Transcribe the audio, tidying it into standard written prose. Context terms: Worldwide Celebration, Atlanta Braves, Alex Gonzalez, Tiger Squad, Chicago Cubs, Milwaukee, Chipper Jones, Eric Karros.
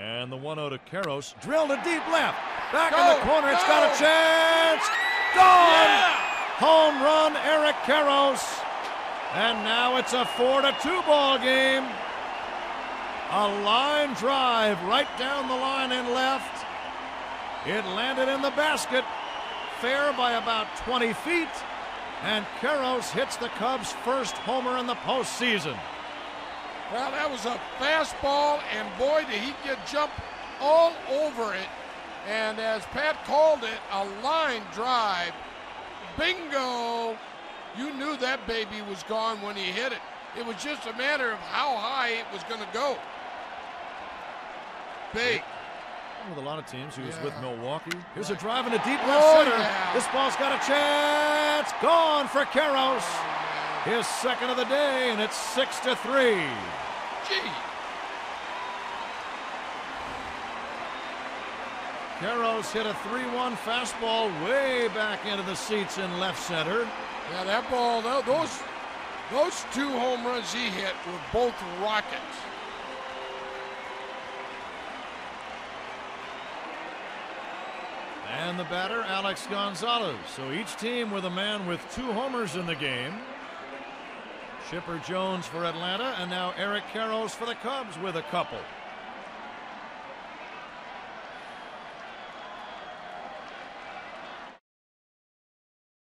And the 1-0 to Karros. Drilled to deep left. Back in the corner. It's got a chance. Gone! Yeah! Home run, Eric Karros. And now it's a 4-2 ball game. A line drive right down the line and left. It landed in the basket. Fair by about 20 feet. And Karros hits the Cubs' first homer in the postseason. Well, that was a fastball, and boy, did he get jumped all over it. And as Pat called it, a line drive. Bingo! You knew that baby was gone when he hit it. It was just a matter of how high it was going to go. Big. With a lot of teams, he was with Milwaukee. Here's a drive in a deep left center. Yeah. This ball's got a chance. Gone for Karros. His second of the day, and it's 6-3. Gee. Karros hit a 3-1 fastball way back into the seats in left center. Yeah, that ball, those two home runs he hit were both rockets. And the batter, Alex Gonzalez. So each team with a man with two homers in the game. Chipper Jones for Atlanta, and now Eric Karros for the Cubs with a couple.